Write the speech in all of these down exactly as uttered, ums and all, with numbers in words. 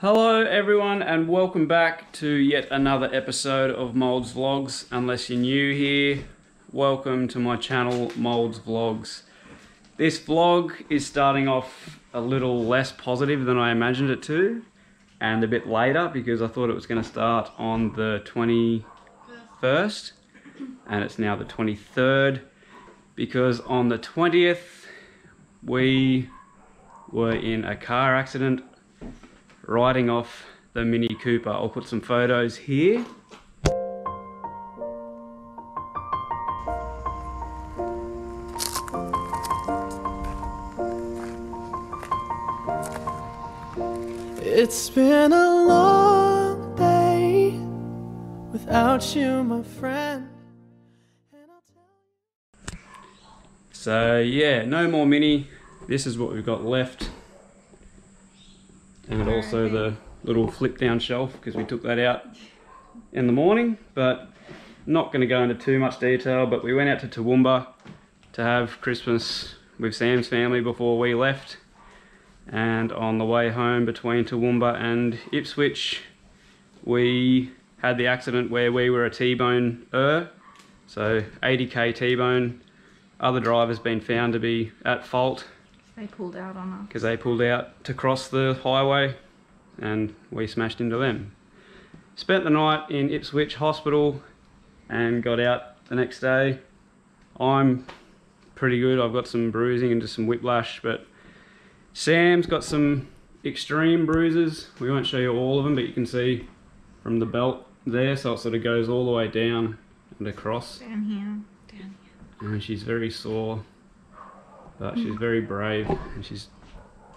Hello everyone and welcome back to yet another episode of Moldz Vlogz. Unless you're new here, welcome to my channel Moldz Vlogz. This vlog is starting off a little less positive than I imagined it to, and a bit later because I thought it was going to start on the twenty-first and it's now the twenty-third because on the twentieth we were in a car accident riding off the Mini Cooper. I'll put some photos here. It's been a long day without you, my friend. And I'll tell you... So yeah, no more Mini. This is what we've got left. And also the little flip down shelf because we took that out in the morning, but not going to go into too much detail. But we went out to Toowoomba to have Christmas with Sam's family before we left, and on the way home between Toowoomba and Ipswich we had the accident where we were a T-bone-er, so eighty K T-bone. Other driver's been found to be at fault. They pulled out on us. Because they pulled out to cross the highway and we smashed into them. Spent the night in Ipswich Hospital and got out the next day. I'm pretty good. I've got some bruising and just some whiplash, but Sam's got some extreme bruises. We won't show you all of them, but you can see from the belt there, so it sort of goes all the way down and across. Down here, down here. And she's very sore. But she's very brave and she's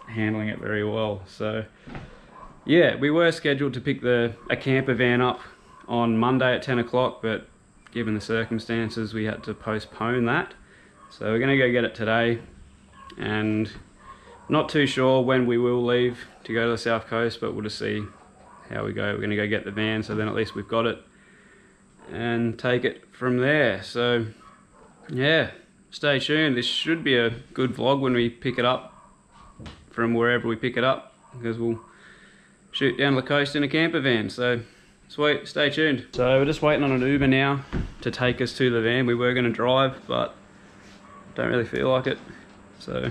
handling it very well. So yeah, we were scheduled to pick the a camper van up on Monday at ten o'clock, but given the circumstances we had to postpone that. So we're going to go get it today, and not too sure when we will leave to go to the South Coast, but we'll just see how we go. We're going to go get the van, so then at least we've got it and take it from there. So yeah, stay tuned. This should be a good vlog when we pick it up from wherever we pick it up, because we'll shoot down the coast in a camper van. So sweet, stay tuned. So we're just waiting on an Uber now to take us to the van. We were going to drive, but don't really feel like it, so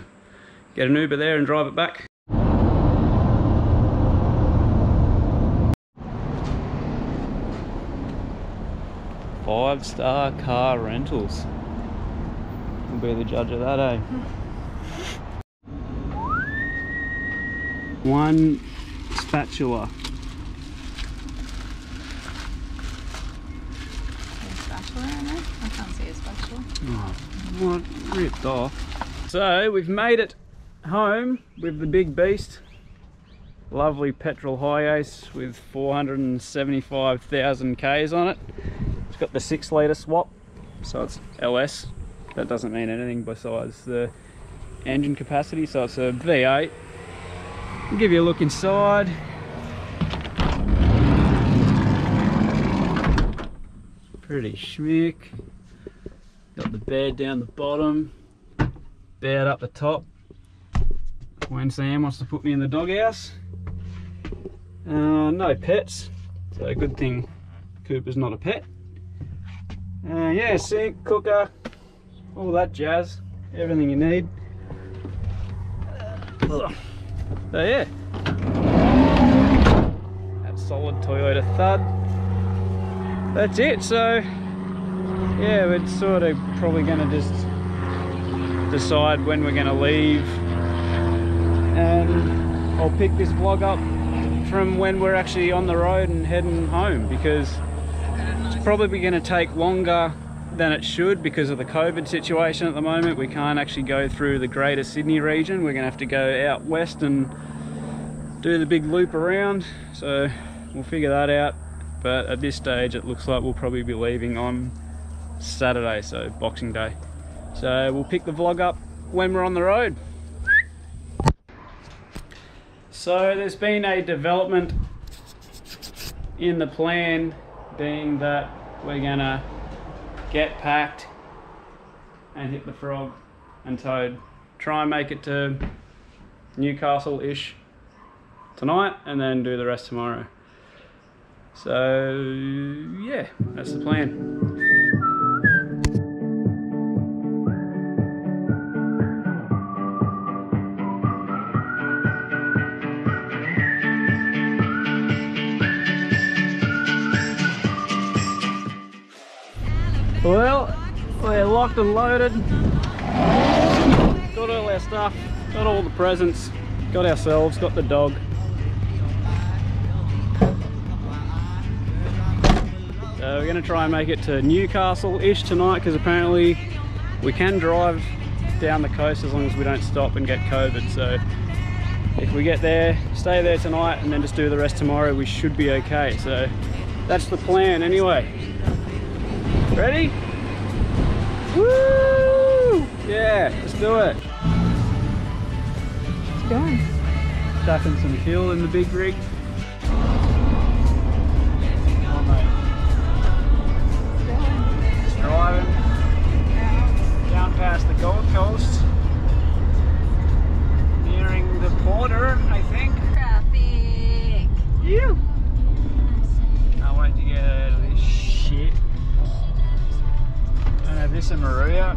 get an Uber there and drive it back. Five Star Car Rentals. Be the judge of that, eh? One spatula. Is a spatula in there? I can't see a spatula. Oh, well, it ripped off. So we've made it home with the big beast. Lovely petrol Hiace with four hundred seventy-five thousand Ks on it. It's got the six litre swap, so it's L S. That doesn't mean anything besides the engine capacity, so it's a V eight. I'll give you a look inside. Pretty schmick. Got the bed down the bottom, bed up the top. When Sam wants to put me in the doghouse. Uh, no pets, so a good thing Cooper's not a pet. Uh, yeah, sink, cooker. All that jazz, everything you need. So yeah, that solid Toyota thud. That's it. So yeah, we're sort of probably gonna just decide when we're gonna leave, and I'll pick this vlog up from when we're actually on the road and heading home, because it's probably gonna take longer than it should because of the COVID situation at the moment. We can't actually go through the Greater Sydney region. We're gonna have to go out west and do the big loop around, so we'll figure that out. But at this stage it looks like we'll probably be leaving on Saturday, so Boxing Day. So we'll pick the vlog up when we're on the road. So there's been a development in the plan, being that we're gonna get packed and hit the Frog and Toad. Try and make it to Newcastle-ish tonight and then do the rest tomorrow. So yeah, that's the plan. Well, we're locked and loaded, got all our stuff, got all the presents, got ourselves, got the dog. So we're gonna try and make it to Newcastle-ish tonight, because apparently we can drive down the coast as long as we don't stop and get COVID. So if we get there, stay there tonight and then just do the rest tomorrow, we should be okay. So that's the plan anyway. Ready? Woo! Yeah, let's do it. It's going. Chucking some fuel in the big rig. Just driving down past the Gold Coast, nearing the border, I think. Traffic. You. I won't get out of this shit. Uh, this is Moruya.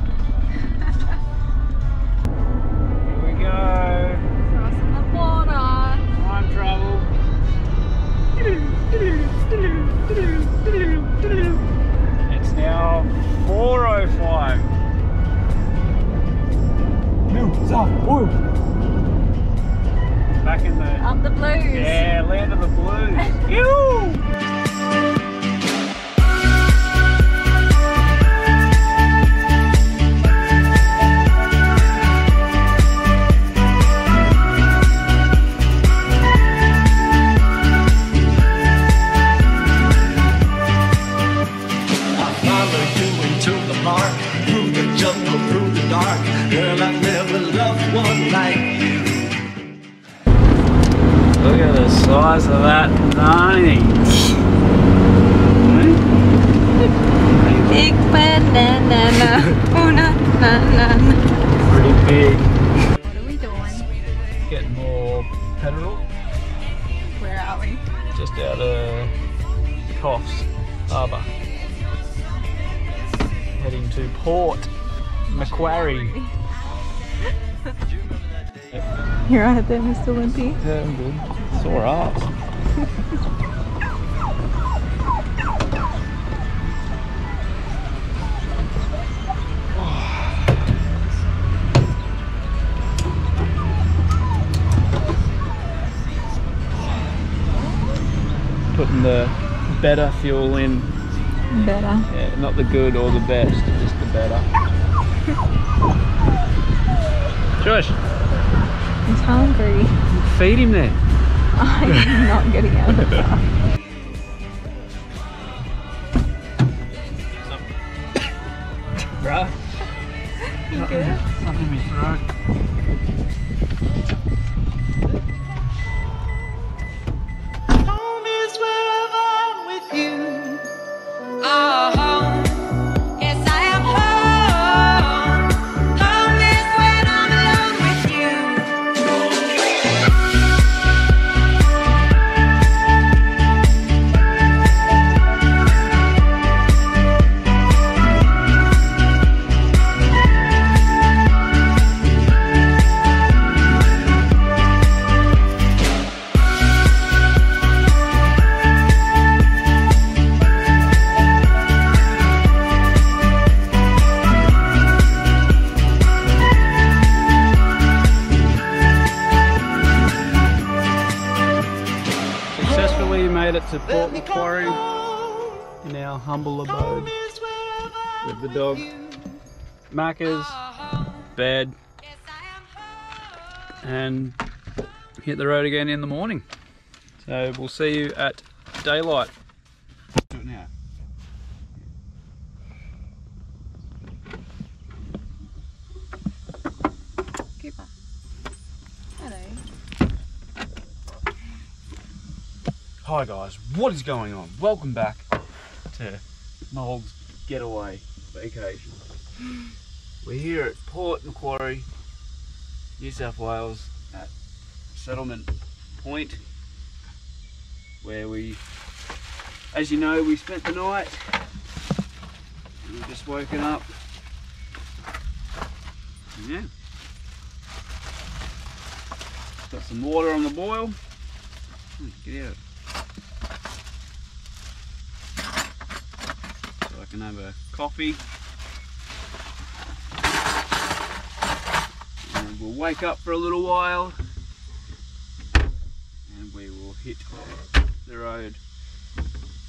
Here we go. Crossing the border. Time travel. It's now four oh five. New South Wales. Back in the... Up the blues. Yeah, land of the blues. Ew! Size of that ninety. Big banana. Oh, na, na, na, na. Pretty big. What are we doing? Getting more petrol. Where are we? Just out of Coffs Harbour. Heading to Port Macquarie. You're right there, Mister Wimpy. Yeah, I'm good. Sore arse. Putting the better fuel in. Better. Yeah, not the good or the best, just the better. Josh. He's hungry. Feed him there. I'm not getting out of the car. Bruh. You good? Something in my throat. Home is wherever I'm with you. Oh, home. Yes, I am home. Home is when I'm alone with you. To Port Macquarie in our humble abode with the dog, Maccas, bed, and hit the road again in the morning. So we'll see you at daylight. Do it now. Cooper. Hello. Hi guys, what is going on? Welcome back to Moldz Getaway Vacation. We're here at Port Macquarie, New South Wales, at Settlement Point. where we, as you know, we spent the night. We've just woken up. Yeah. Got some water on the boil. Get out. So I can have a coffee. And we'll wake up for a little while. And we will hit the road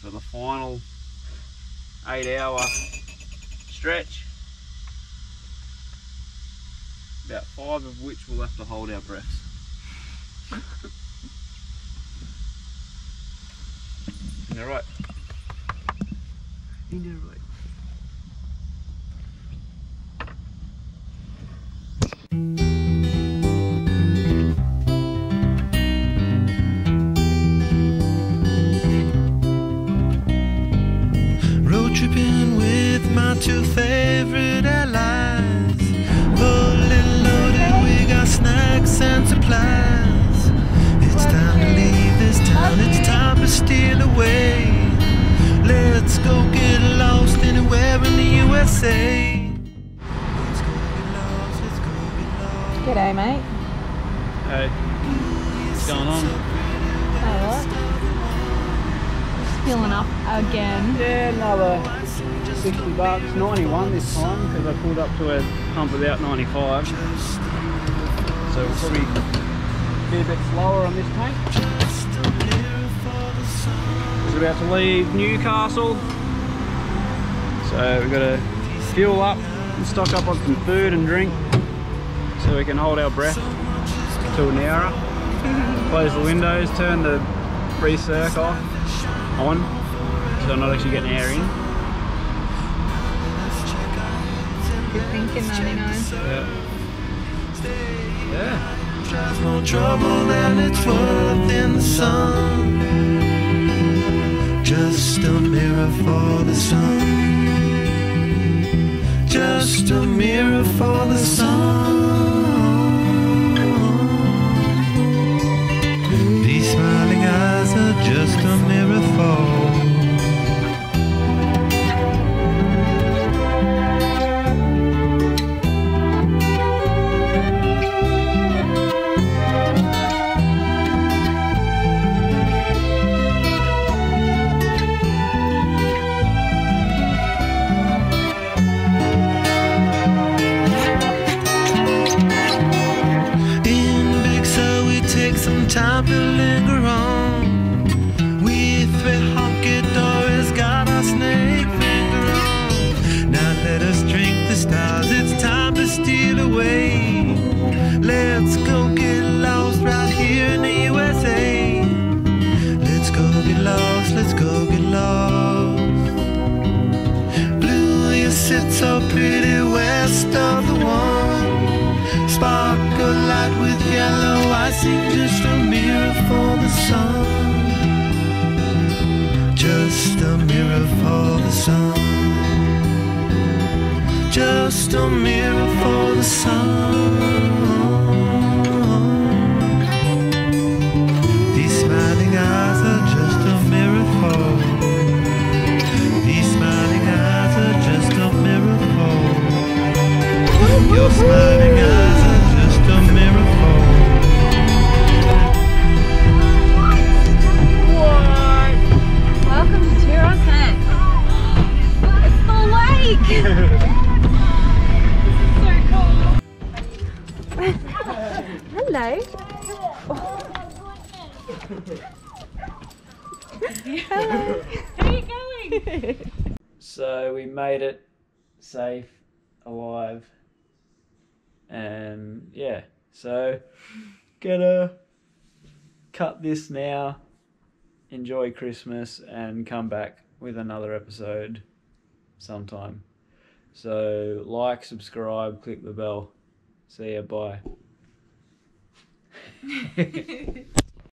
for the final eight hour stretch. About five of which we'll have to hold our breaths. In the right. In the right. Road tripping with my two favorite allies. Fully loaded, we got snacks and supplies. It's time to leave this town, it's time to steal away. Let's go get lost anywhere in the U S A. Let's go get lost, let's go get lost. G'day mate. Hey. What's going on? Hey what? Filling up again. Yeah, another sixty bucks, ninety-one this time because I pulled up to a pump without ninety-five. So we'll probably be a bit slower on this tank. We're about to leave Newcastle, so we've got to fuel up and stock up on some food and drink so we can hold our breath to an hour. Close the windows, turn the recirc off on so I'm not actually getting air in. Good thinking, ninety-nine. Yeah. Yeah. There's more trouble and it's worth in the sun. Just a mirror for the sun. Just a mirror for the sun. These smiling eyes are just a mirror for. Time to linger on. We three honky dories got our snake finger on. Now let us drink the stars, it's time to steal away. Let's go get lost right here in the U S A. Let's go get lost, let's go get lost. Blue, you sit so pretty west of the one. Sparkle light with yellow, I see just a mirror for the sun. Just a mirror for the sun. Just a mirror for the sun. These smiling eyes are just a mirror for. These smiling eyes are just a mirror for. Your smiling eyes are just a mirror for. This is so cool. Hello. Oh. Hello. How are you going? So we made it safe, alive, and yeah. So gonna cut this now, enjoy Christmas, and come back with another episode sometime. So, like, subscribe, click the bell. See ya, bye.